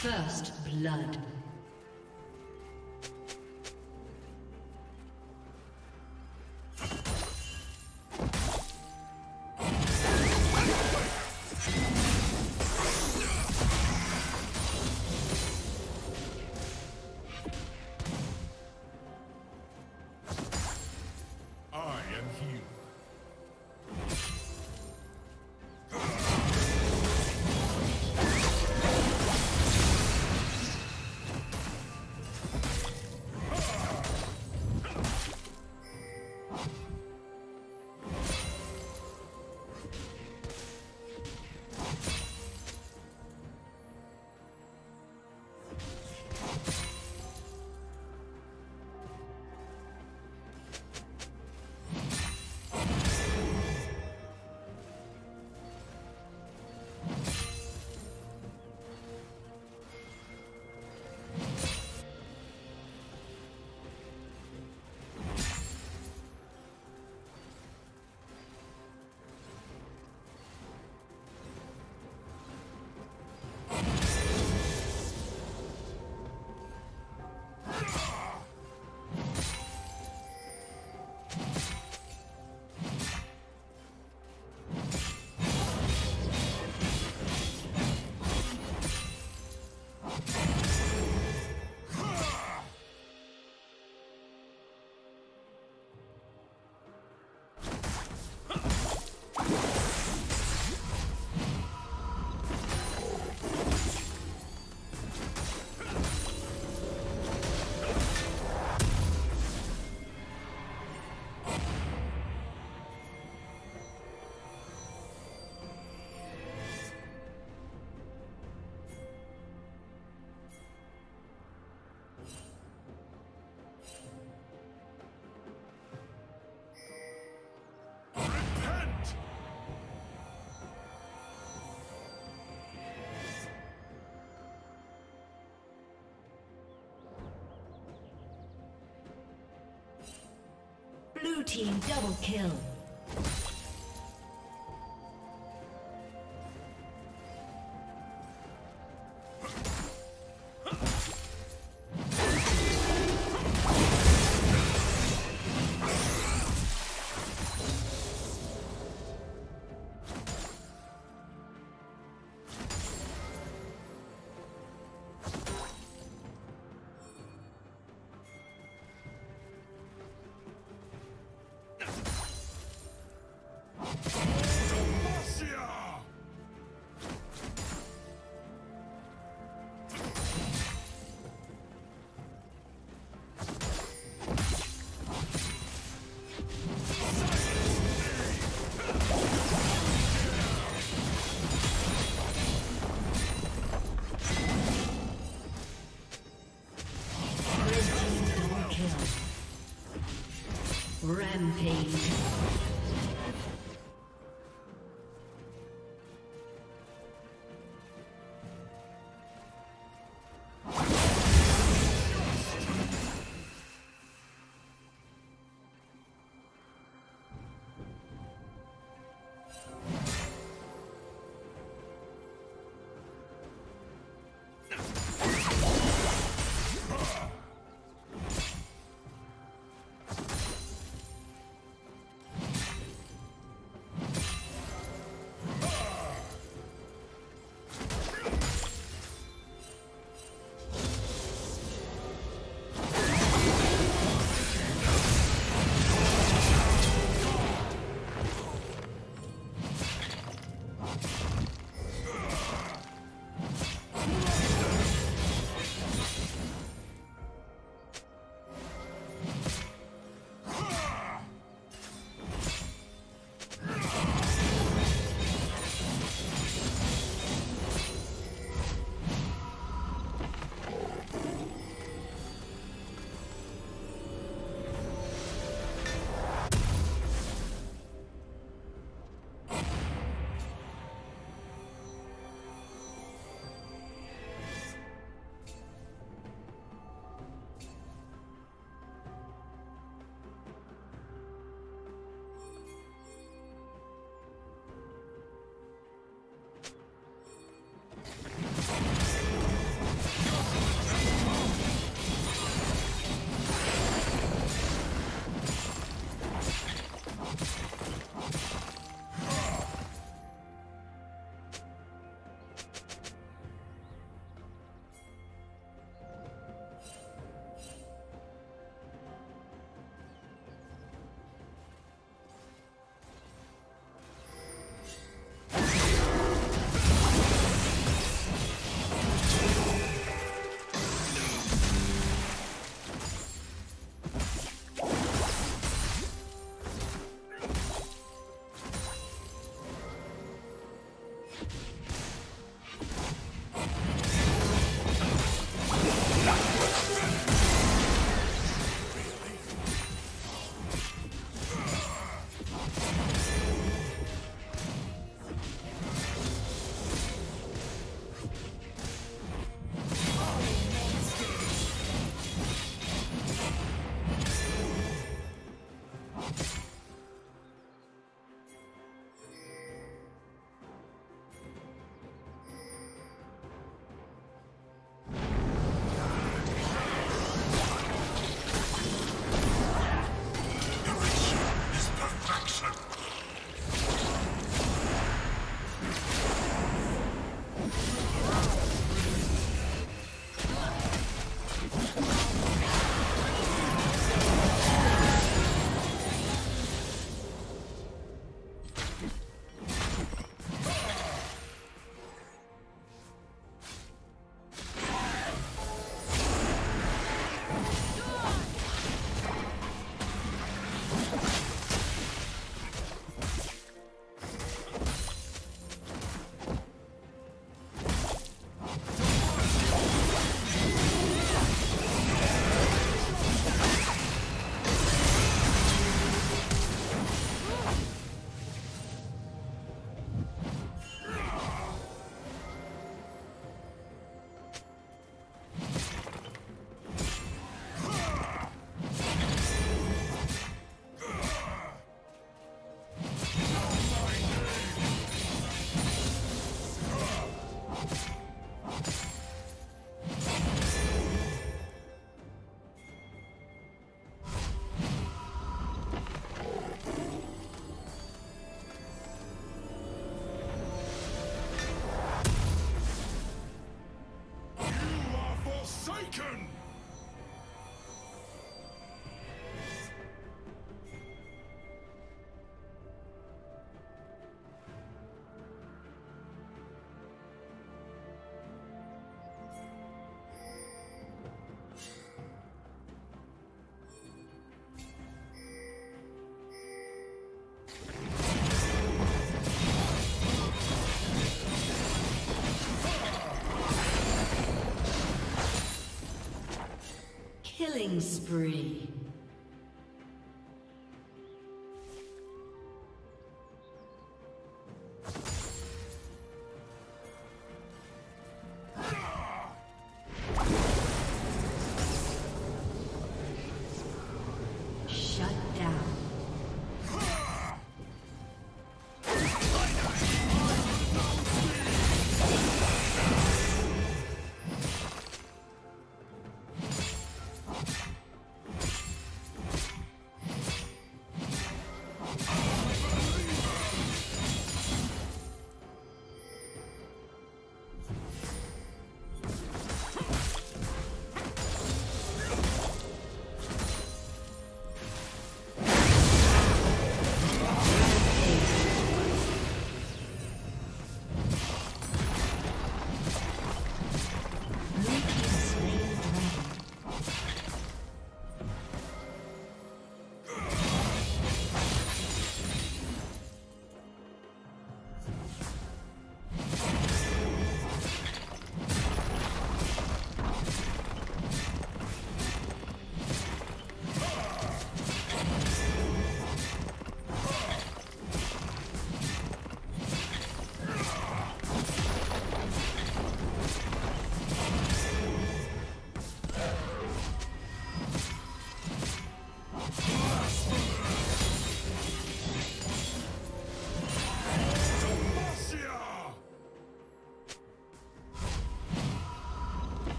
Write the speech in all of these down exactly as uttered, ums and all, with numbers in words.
First blood. Blue team double kill. Rampage. Killing spree.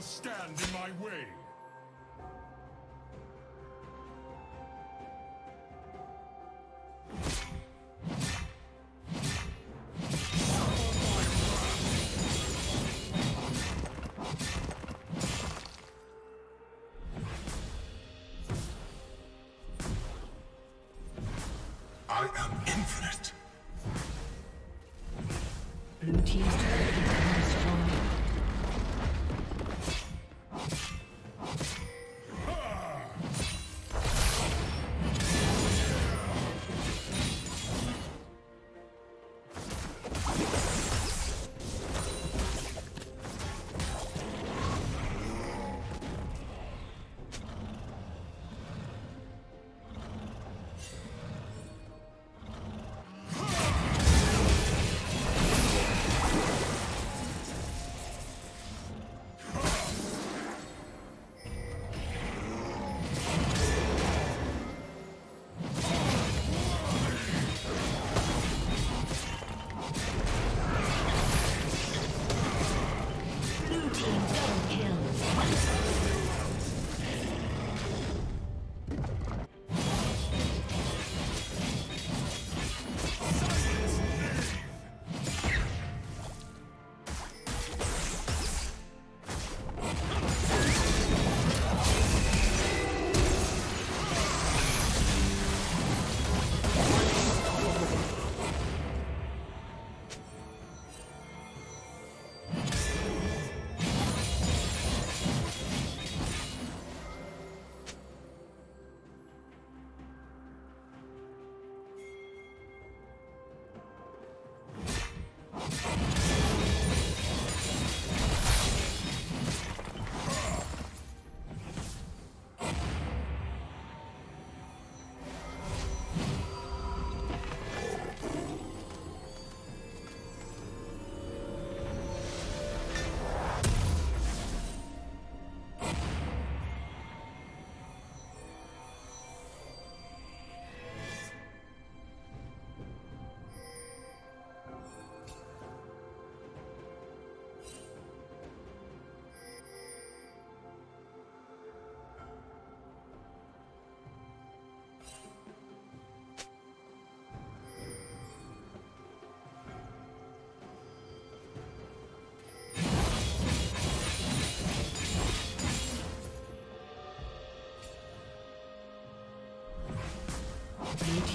Stand in my way. I am infinite. Blue team's turret. Blue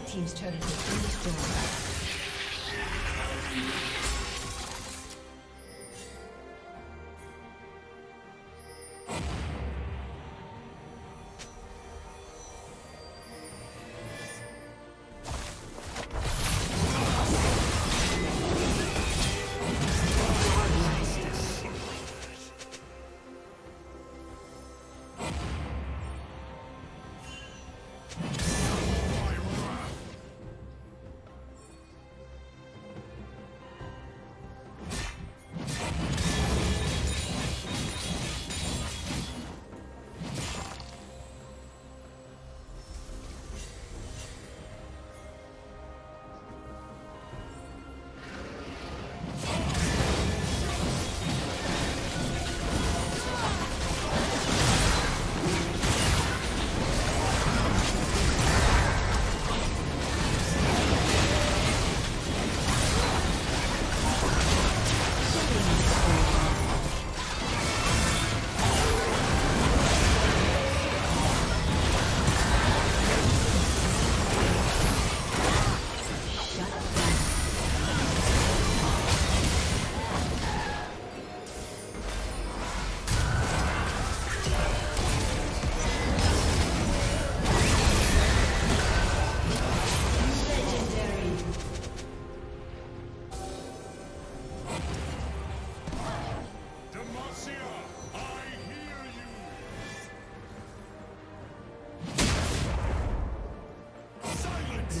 Red team's turret has been destroyed.